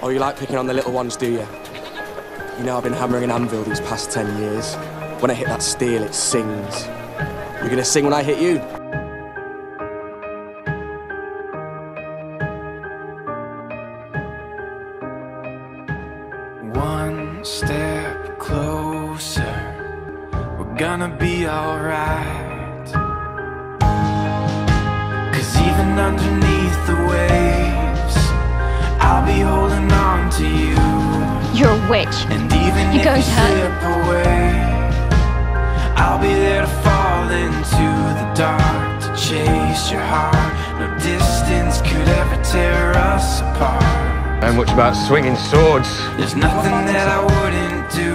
Oh, you like picking on the little ones, do you? You know, I've been hammering an anvil these past 10 years. When I hit that steel, it sings. You're gonna sing when I hit you? One step closer, we're gonna be alright. 'Cause even underneath the waves, I'll be holding on to you. You're a witch. And even you're going to hurt away, I'll be there to fall into the dark, to chase your heart. No distance could ever tear us apart. How much about swinging swords? There's nothing that I wouldn't do.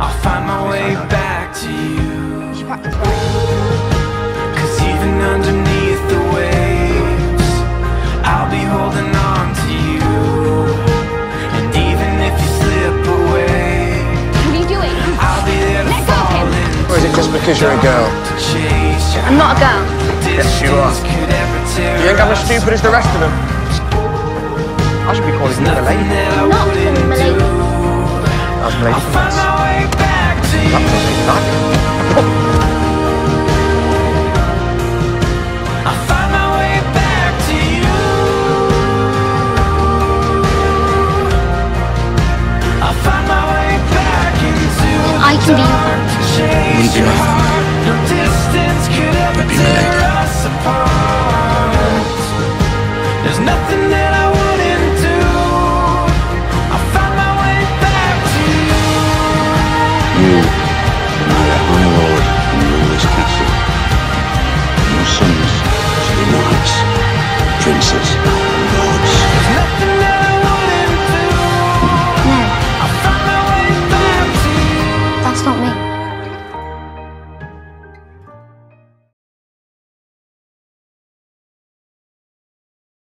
I'll find my way back to you. 'Cause even underneath the waves, I'll be holding on to you. And even if you slip away, what are you doing? I'll be there to fall in. Or is it just because you're a girl? I'm not a girl. Yes, you are. You think I'm as stupid as the rest of them? I should be calling you Milady. I'm not calling you Milady. That was Milady from us. That was Milady Black. I'll find my way back to you. I'll find my way back into the dark. I can be your friend.